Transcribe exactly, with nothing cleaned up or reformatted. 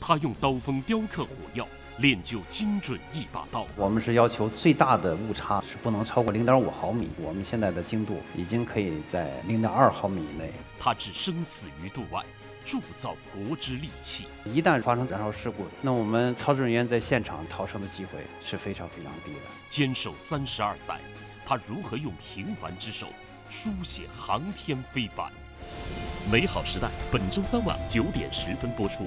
他用刀锋雕刻火药，练就精准一把刀。我们是要求最大的误差是不能超过 零点五毫米，我们现在的精度已经可以在 零点二毫米以内。他置生死于度外，铸造国之利器。一旦发生燃烧事故，那我们操作人员在现场逃生的机会是非常非常低的。坚守三十二载，他如何用平凡之手书写航天非凡？美好时代，本周三晚九点十分播出。